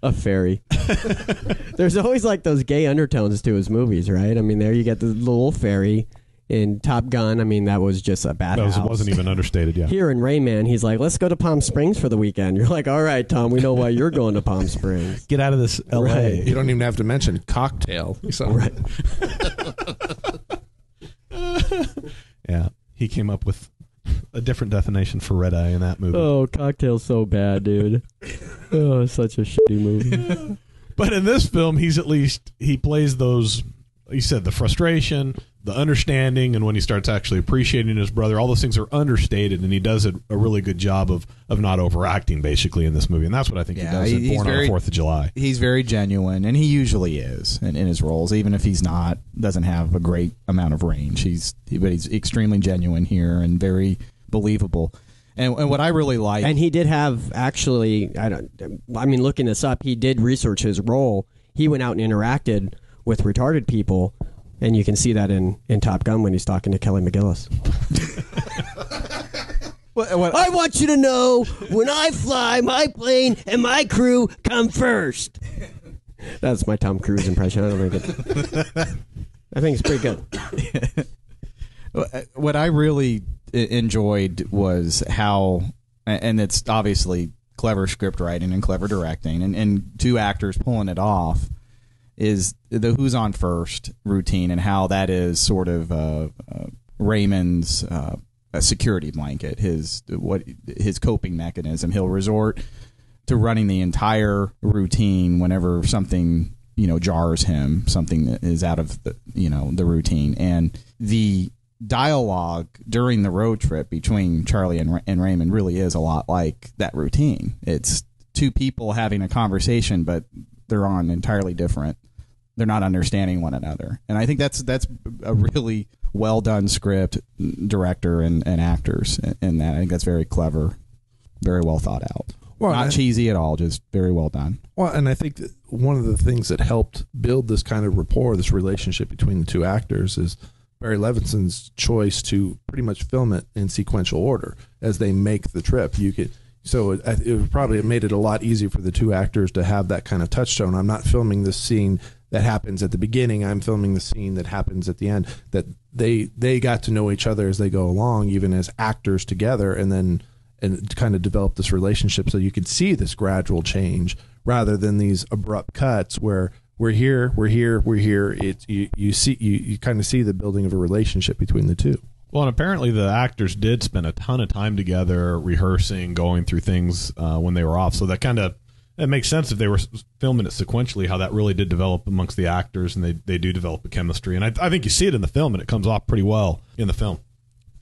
A fairy. There's always like those gay undertones to his movies, right? There you get the little fairy in Top Gun. That was just a bad house. That wasn't even understated, yeah. Here in Rain Man, he's like, let's go to Palm Springs for the weekend. You're like, all right, Tom, we know why you're going to Palm Springs. Get out of this L.A. Right. You don't even have to mention cocktail. Right. Yeah, he came up with a different definition for red eye in that movie. Oh, Cocktail's so bad, dude. Oh, it's such a shitty movie. But in this film, he plays those you said, the frustration, the understanding, and when he starts actually appreciating his brother, all those things are understated, and he does a really good job of not overacting, basically, in this movie. And that's what I think he does in Born on the 4th of July. He's very genuine, and he usually is in his roles, even if he's not, doesn't have a great amount of range. But he's extremely genuine here and very believable. And what I really like... And he did have, actually, I mean, looking this up, he did research his role. He went out and interacted with retarded people. And you can see that in Top Gun when he's talking to Kelly McGillis. I want you to know, when I fly, my plane and my crew come first. That's my Tom Cruise impression. I think it's pretty good. What I really enjoyed was how, and it's obviously clever script writing and clever directing and two actors pulling it off, is the Who's on First routine and how that is sort of Raymond's security blanket, his coping mechanism. He'll resort to running the entire routine whenever something, you know, jars him, something that is out of the, you know, the routine. And the dialogue during the road trip between Charlie and Raymond really is a lot like that routine. It's two people having a conversation, but they're on entirely different. They're not understanding one another. And I think that's a really well done script, director and actors in that. I think that's very clever, very well thought out. Well, not cheesy at all, just very well done. Well, and I think that one of the things that helped build this kind of rapport, this relationship between the two actors, is Barry Levinson's choice to pretty much film it in sequential order as they make the trip. So it probably made it a lot easier for the two actors to have that kind of touchstone. I'm not filming this scene that happens at the beginning. I'm filming the scene that happens at the end. That they got to know each other as they go along, even as actors together, and kind of develop this relationship. So you could see this gradual change rather than these abrupt cuts where we're here, we're here, we're here. You kind of see the building of a relationship between the two. Well, and apparently the actors did spend a ton of time together rehearsing, going through things when they were off. So that kind of, it makes sense if they were filming it sequentially, how that really did develop amongst the actors, and they do develop a chemistry. And I think you see it in the film, and it comes off pretty well in the film.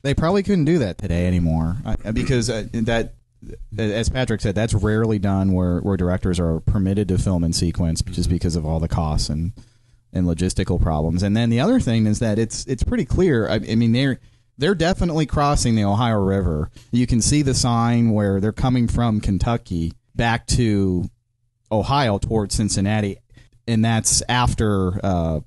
They probably couldn't do that today anymore because that, as Patrick said, that's rarely done where directors are permitted to film in sequence just because of all the costs and logistical problems. And then the other thing is that it's pretty clear. I mean, they're definitely crossing the Ohio River. You can see the sign where they're coming from Kentucky back to Ohio towards Cincinnati, and that's after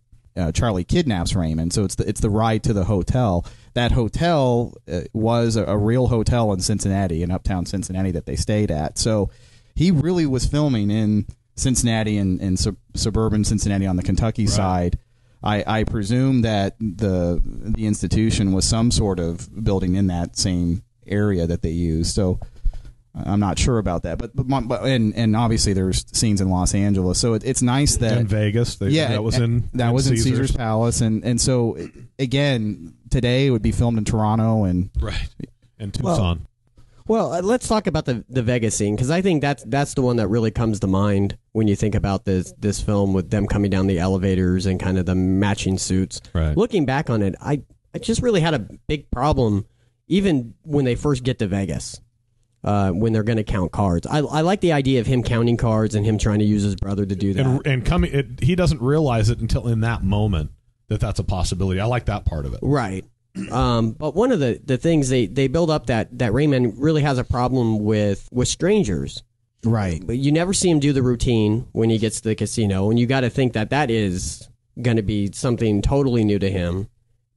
Charlie kidnaps Raymond. So it's the ride to the hotel. That hotel was a real hotel in Cincinnati, in uptown Cincinnati, that they stayed at. So he really was filming in Cincinnati and suburban Cincinnati on the Kentucky side. I presume that the institution was some sort of building in that same area that they used. So I'm not sure about that, but obviously there's scenes in Los Angeles. So it's nice that in Vegas, that was in Caesar's Palace, and so again today it would be filmed in Toronto and Tucson. Well, let's talk about the Vegas scene, because I think that's the one that really comes to mind when you think about this film, with them coming down the elevators and kind of the matching suits. Right. Looking back on it, I just really had a big problem even when they first get to Vegas, when they're going to count cards. I like the idea of him counting cards and him trying to use his brother to do that. He doesn't realize it until in that moment that that's a possibility. I like that part of it. Right. But one of the things they build up that Raymond really has a problem with strangers. Right. But you never see him do the routine when he gets to the casino, and you got to think that is going to be something totally new to him.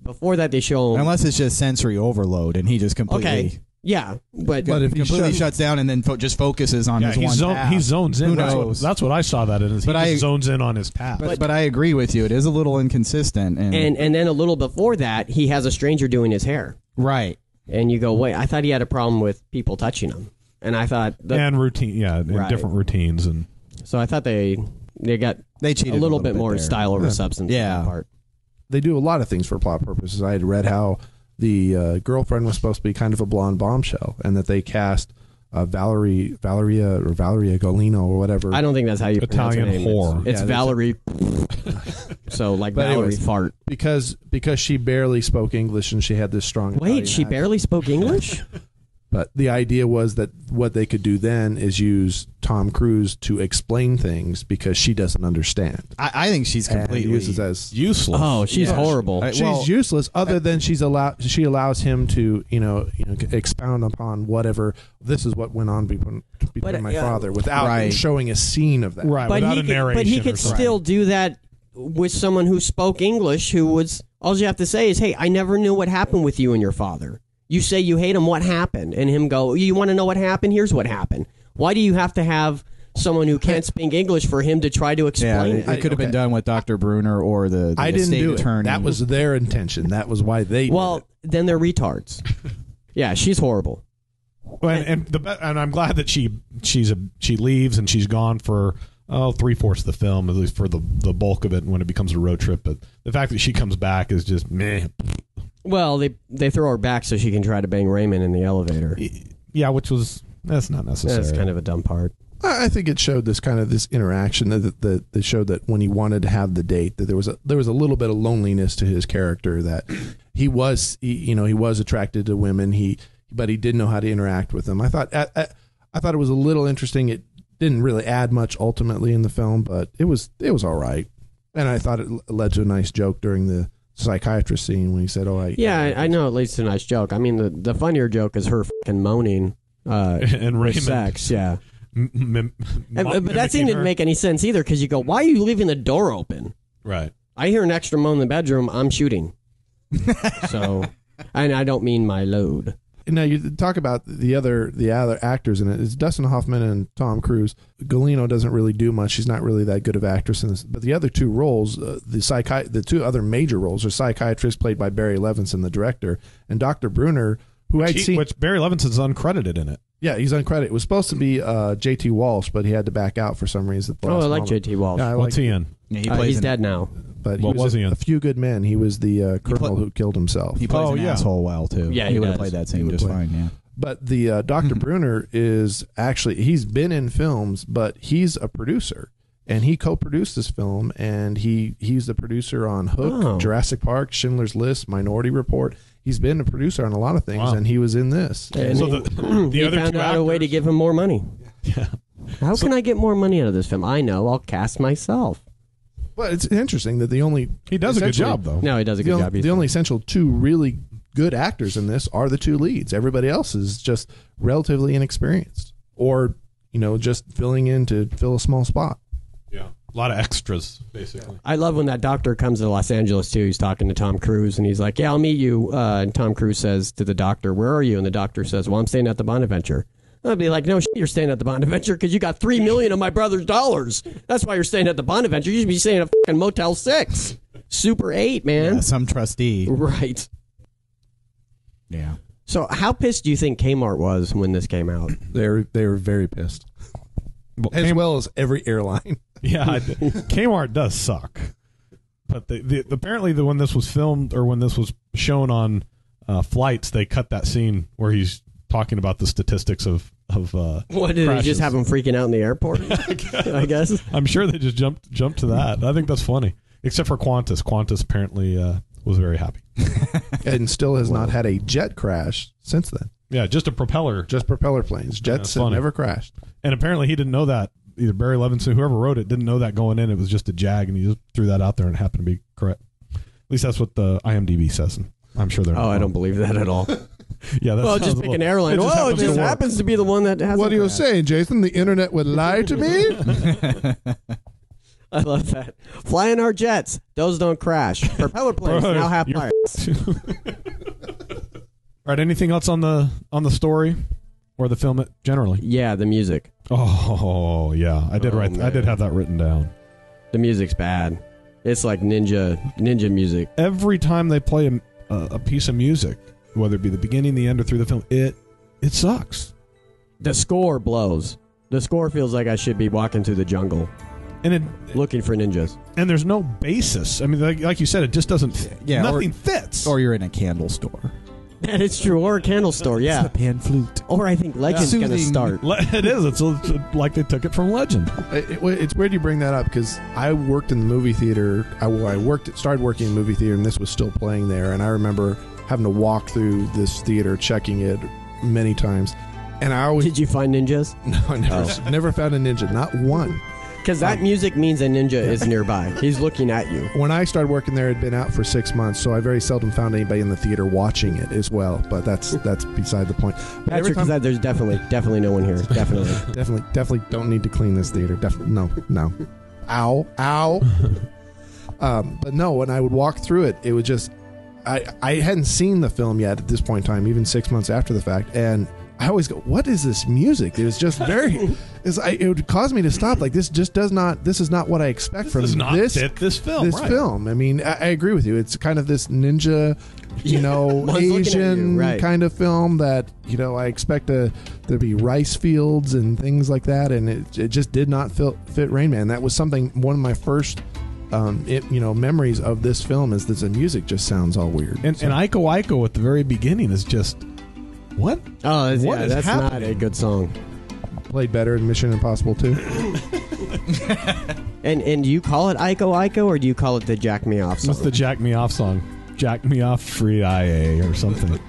Before that, they show him... Unless it's just sensory overload, and he just completely... Okay. Yeah, but if he completely shuts down and then just focuses on his one path, he zones in. Who knows? That's what I saw that in. He zones in on his path. But I agree with you. It is a little inconsistent. And then a little before that, he has a stranger doing his hair. Right. And you go, wait, I thought he had a problem with people touching him. And I thought... And routine, yeah, right. Different routines. And so I thought they got they cheated a little bit more there. Style over substance. Yeah. That part. They do a lot of things for plot purposes. I had read how... The girlfriend was supposed to be kind of a blonde bombshell, and that they cast Valeria Golino or whatever. I don't think that's how you pronounce her name. Italian whore. It's Valerie. So like Mallory fart. Because she barely spoke English and she had this strong Italian she accent. Barely spoke English? But the idea was that what they could do then is use Tom Cruise to explain things because she doesn't understand. I think she's completely useless. Oh, she's horrible. She's useless. Other than she allows him to you know expound upon whatever this is what went on between my father without showing a scene of that. Right. But without a narration. But he could still do that with someone who spoke English. Who was all you have to say is, "Hey, I never knew what happened with you and your father." You say you hate him, what happened? And him go, you want to know what happened? Here's what happened. Why do you have to have someone who can't speak English for him to try to explain it? It could have been done with Dr. Bruner or the state attorney. That was their intention. That was why they did it. Then they're retards. Yeah, she's horrible. Well, and I'm glad that she leaves and she's gone for... three-fourths of the film, at least for the bulk of it when it becomes a road trip. But the fact that she comes back is just meh. Well, they throw her back so she can try to bang Raymond in the elevator. Yeah, which was... That's not necessary. That's kind of a dumb part. I think it showed this kind of this interaction that showed that when he wanted to have the date, that there was a little bit of loneliness to his character, that he was, he was attracted to women, but he didn't know how to interact with them. I thought it was a little interesting... Didn't really add much ultimately in the film, but it was all right, and I thought it led to a nice joke during the psychiatrist scene when he said, "Oh, I know it leads to a nice joke." I mean, the funnier joke is her fucking moaning and Raymond sex, yeah. But that scene didn't make any sense either because you go, "Why are you leaving the door open?" Right. I hear an extra moan in the bedroom. I'm shooting. So, and I don't mean my load. Now, you talk about the other actors in it. It's Dustin Hoffman and Tom Cruise. Galeno doesn't really do much. She's not really that good of actress in this. But the other two roles, the two other major roles are psychiatrist, played by Barry Levinson, the director, and Dr. Bruner, who I'd seen. Which Barry Levinson's uncredited in it. Yeah, he's uncredited. It was supposed to be J.T. Walsh, but he had to back out for some reason. Oh, I like J.T. Walsh. Yeah, what's he in? Yeah, he's dead now. But he was in A Few Good Men. He was the colonel who killed himself. He plays an asshole well, too. Yeah, he would have played that scene just fine, yeah. But the Dr. Bruner is actually, he's been in films, but he's a producer. And he co-produced this film, and he's the producer on Hook, Jurassic Park, Schindler's List, Minority Report. He's been a producer on a lot of things, and he was in this. And so the other found two out actors, a way to give him more money. Yeah. How can I get more money out of this film? I know. I'll cast myself. Well, it's interesting that he does a good job, though. No, he does a good job. The only essential two really good actors in this are the two leads. Everybody else is just relatively inexperienced, or just filling in to fill a small spot. Yeah. A lot of extras, basically. I love when that doctor comes to Los Angeles, too. He's talking to Tom Cruise, and he's like, yeah, I'll meet you. And Tom Cruise says to the doctor, where are you? And the doctor says, well, I'm staying at the Bonaventure. I'd be like, no, you're staying at the Bonaventure because you got $3 million of my brother's dollars. That's why you're staying at the Bonaventure. You should be staying at a fucking Motel 6. Super 8, man. Yeah, some trustee. Right. Yeah. So how pissed do you think Kmart was when this came out? They were very pissed. As well as every airline. Yeah, Kmart does suck. But apparently when this was filmed or when this was shown on flights, they cut that scene where he's talking about the statistics of what did crashes. They just have him freaking out in the airport? I guess. I'm sure they just jumped to that. I think that's funny. Except for Qantas. Qantas apparently was very happy. And still has not had a jet crash since then. Yeah, just a propeller. Just propeller planes. Jets have never crashed. And apparently he didn't know that. Either Barry Levinson, whoever wrote it, didn't know that going in. It was just a jag, and he just threw that out there, and it happened to be correct. At least that's what the IMDb says. And I'm sure they're. Oh, I don't believe that at all. Yeah, that's. Well, just pick an airline. Oh, it just happens to be the one that has. What are you saying, Jason? The internet would lie to me. I love that. Flying our jets; those don't crash. Propeller planes now have pirates. All right. Anything else on the story? Or the film generally. Yeah, the music. Oh, yeah. I did have that written down. The music's bad. It's like ninja music. Every time they play a piece of music, whether it be the beginning, the end, or through the film, it sucks. The score blows. The score feels like I should be walking through the jungle and looking for ninjas. And there's no basis. I mean, like you said, it just doesn't fit. Yeah, nothing fits. Or you're in a candle store. That is true. Or a candle store, yeah. It's the pan flute. Or I think Legend's going to start. It is. It's like they took it from Legend. It's weird you bring that up because I worked in the movie theater. I started working in the movie theater, and this was still playing there. And I remember having to walk through this theater, checking it many times. And I always... Did you find ninjas? No, I never found a ninja. Not one. Because that music means a ninja is nearby. He's looking at you. When I started working there, it had been out for 6 months, so I very seldom found anybody in the theater watching it as well. But that's beside the point. But Patrick said there's definitely no one here. Definitely. definitely don't need to clean this theater. No. Ow. But no, when I would walk through it, it would just... I hadn't seen the film yet at this point in time, even 6 months after the fact, and... I always go, what is this music? It was just it would cause me to stop. Like, this is not what I expect from this. This does not fit this film. I mean, I agree with you. It's kind of this ninja, Asian kind of film that, I expect there to be rice fields and things like that. And it just did not fit Rain Man. That was one of my first memories of this film is that the music just sounds all weird. And Iko Iko at the very beginning is just... What? Oh, what is that's happening? Not a good song. Played better in Mission Impossible 2. And do you call it Iko Iko, or do you call it the Jack Me Off song? What's the Jack Me Off song? Jack Me Off Free IA or something.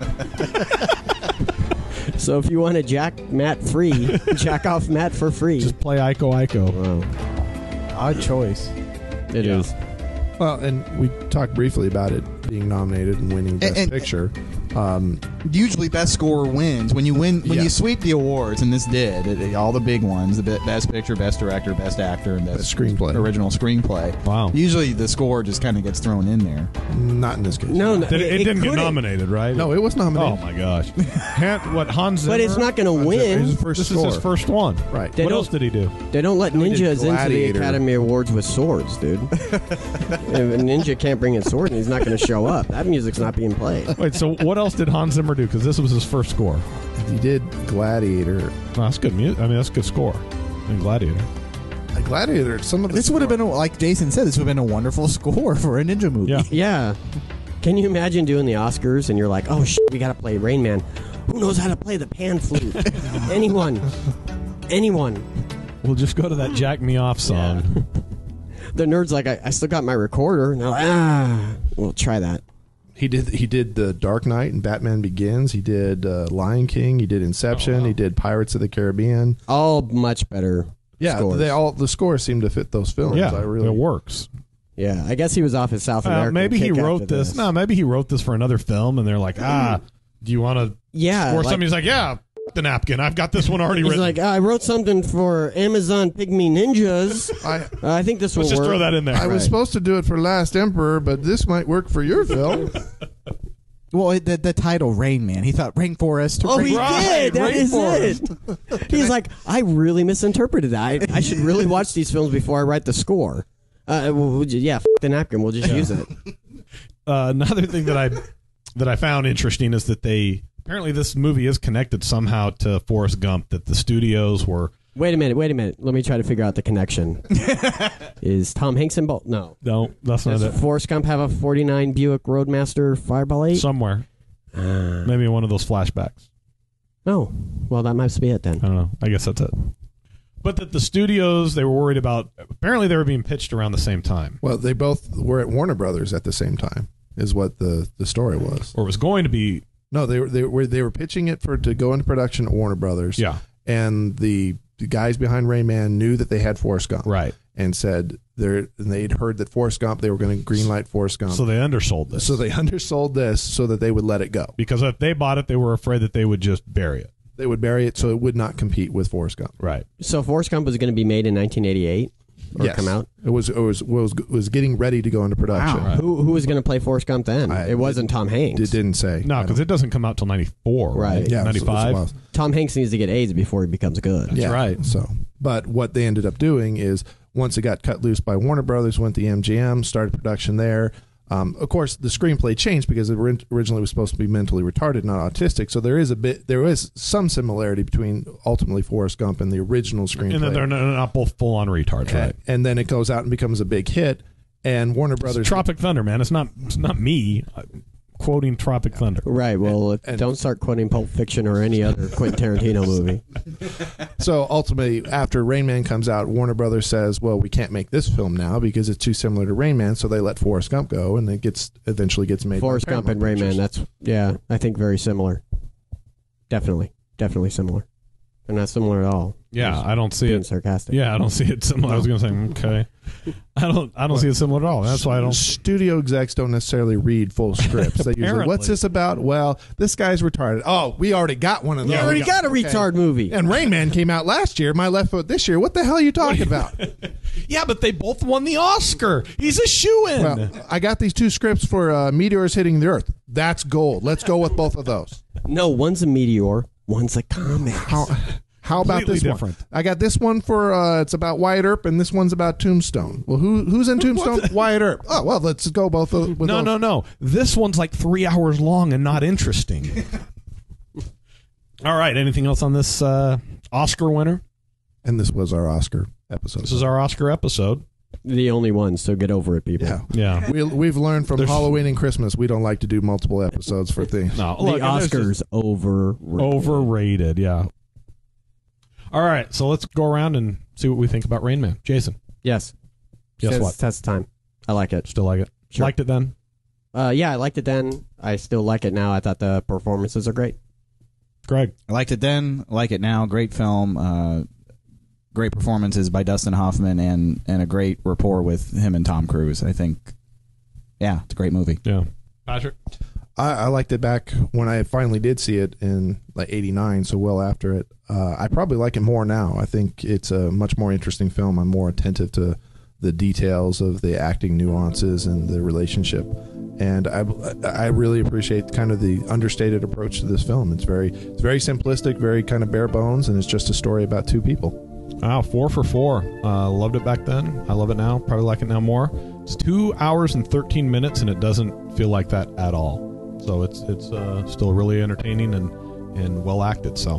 So if you want to jack Matt free, jack off Matt for free. Just play Iko Iko. Wow. Odd choice. It is. Well, and we talked briefly about it being nominated and winning Best Picture. Usually best score wins when you sweep the awards, and this did all the big ones: the best picture, best director, best actor, and best screenplay, original screenplay. Wow! Usually the score just kind of gets thrown in there. Not in this case. No, it didn't get nominated, right? No, it was nominated. Oh my gosh! Hans Zimmer? But it's not going to win. This is his first one, right? What else did he do? They don't let ninjas into the Academy Awards with swords, dude. If a ninja can't bring his sword, and he's not going to show up. That music's not being played. Wait, so what else did Hans Zimmer do? Because this was his first score. He did Gladiator. Oh, that's good music. I mean, that's a good score. And Gladiator. Gladiator. This would have been, like Jason said, this would have been a wonderful score for a ninja movie. Yeah. Can you imagine doing the Oscars and you're like, oh shit, we got to play Rain Man. Who knows how to play the pan flute? Anyone. We'll just go to that Jack Me Off song. Yeah. The nerd's like, I still got my recorder. And they're like, we'll try that. He did The Dark Knight and Batman Begins. He did Lion King. He did Inception. Oh, wow. He did Pirates of the Caribbean. All much better. Yeah, scores. The scores seem to fit those films. Yeah, it works. Yeah, I guess he was off his South America. Maybe he wrote this. No, maybe he wrote this for another film, and they're like, do you want to? Yeah, score something? He's like, the napkin. I've got this one already written. He's like, I wrote something for Amazon Pygmy Ninjas. I think this will work. Let's just throw that in there. I was supposed to do it for Last Emperor, but this might work for your film. Well, the title Rain Man. He thought Rainforest. Oh, he did. That is it. He's like, I really misinterpreted that. I should really watch these films before I write the score. The napkin. We'll just use it. Another thing that I found interesting is that they... Apparently, this movie is connected somehow to Forrest Gump, that the studios were... Wait a minute. Let me try to figure out the connection. Is Tom Hanks involved? No, that's not it. Does Forrest Gump have a 49 Buick Roadmaster Fireball 8? Somewhere. Maybe one of those flashbacks. Oh. Well, that must be it then. I don't know. I guess that's it. But that the studios, they were worried about... Apparently, they were being pitched around the same time. Well, they both were at Warner Brothers at the same time, is what the story was. Or was going to be... No, they were pitching it to go into production at Warner Brothers. Yeah, and the guys behind Rain Man knew that they had Forrest Gump, right? And said they'd heard that Forrest Gump, they were going to greenlight Forrest Gump. So they undersold this. So that they would let it go, because if they bought it, they were afraid that they would just bury it. They would bury it, so it would not compete with Forrest Gump, right? So Forrest Gump was going to be made in 1988. Yes. Come out. It was getting ready to go into production. Wow. Right. Who was going to play Forrest Gump then? It wasn't Tom Hanks. It didn't say. No, because it doesn't come out till 94, right? Yeah, 95. Tom Hanks needs to get AIDS before he becomes good. That's right. So, but what they ended up doing is once it got cut loose by Warner Brothers, went to MGM, started production there. Of course, the screenplay changed because it originally was supposed to be mentally retarded, not autistic. So there is some similarity between ultimately Forrest Gump and the original screenplay. And then they're not both full-on retards, right? And then it goes out and becomes a big hit. And Warner Brothers, Tropic Thunder, man, it's not me. quoting Tropic Thunder. Right. Well, and don't start quoting Pulp Fiction or any other Quentin Tarantino movie. So ultimately, after Rain Man comes out, Warner Brothers says, well, we can't make this film now because it's too similar to Rain Man. So they let Forrest Gump go, and it eventually gets made. Forrest Gump and Rain Man. That's, yeah, I think very similar. Definitely similar. They're not similar at all. Yeah, I don't see it sarcastic. Yeah, I don't see it similar. I was going to say, okay. I don't see it similar at all. That's why I don't. Studio execs don't necessarily read full scripts. They usually, what's this about? Well, this guy's retarded. Oh, we already got one of those. Yeah, we already got a retard movie. And Rain Man came out last year. My Left Foot this year. What the hell are you talking about? Yeah, but they both won the Oscar. He's a shoo-in. Well, I got these two scripts for meteors hitting the earth. That's gold. Let's go with both of those. No, one's a meteor. One's a comic. How about this different. One? I got this one for it's about Wyatt Earp, and this one's about Tombstone. Well, who's in Tombstone? Wyatt Earp. Oh well, let's go both. No. This one's like 3 hours long and not interesting. All right. Anything else on this Oscar winner? And this was our Oscar episode. This is our Oscar episode. The only one, so get over it, people. Yeah. We've learned from Halloween and Christmas, we don't like to do multiple episodes for things. No, the Oscars overrated. Overrated, yeah. All right, so let's go around and see what we think about Rain Man. Jason. Yes. Guess what? Test time. I like it. Still like it. Sure. Liked it then? Yeah, I liked it then. I still like it now. I thought the performances are great. Greg. I liked it then. Like it now. Great film. Great performances by Dustin Hoffman and a great rapport with him and Tom Cruise. I think, yeah, it's a great movie. Yeah. Patrick? I liked it back when I finally did see it in like 89, so well after it. I probably like it more now. I think it's a much more interesting film. I'm more attentive to the details of the acting nuances and the relationship. And I really appreciate kind of the understated approach to this film. It's very simplistic, very kind of bare bones, and it's just a story about two people. Wow, 4 for 4. Loved it back then. I love it now. Probably like it now more. It's 2 hours and 13 minutes, and it doesn't feel like that at all. So it's still really entertaining and well acted. So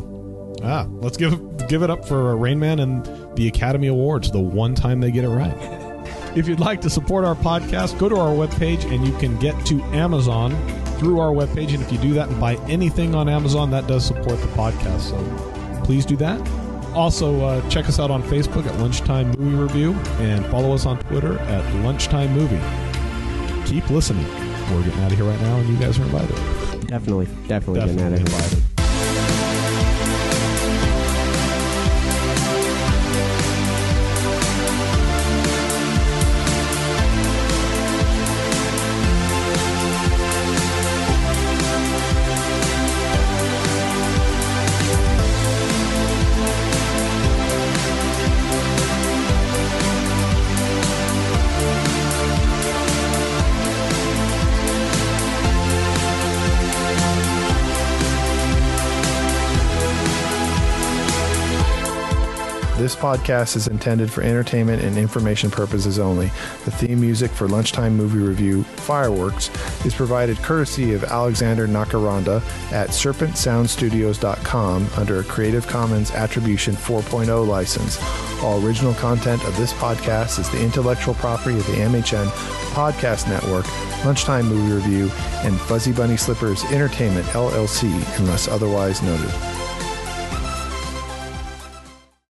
let's give it up for Rain Man and the Academy Awards. The one time they get it right. If you'd like to support our podcast, go to our webpage, and you can get to Amazon through our webpage. And if you do that and buy anything on Amazon, that does support the podcast. So please do that. Also, check us out on Facebook at Lunchtime Movie Review and follow us on Twitter at Lunchtime Movie. Keep listening. We're getting out of here right now, and you guys are invited. Definitely getting out of here. Invited. This podcast is intended for entertainment and information purposes only. The theme music for Lunchtime Movie Review, Fireworks, is provided courtesy of Alexander Nakaranda at serpentsoundstudios.com under a Creative Commons Attribution 4.0 license. All original content of this podcast is the intellectual property of the MHM Podcast Network, Lunchtime Movie Review, and Fuzzy Bunny Slippers Entertainment, LLC, unless otherwise noted.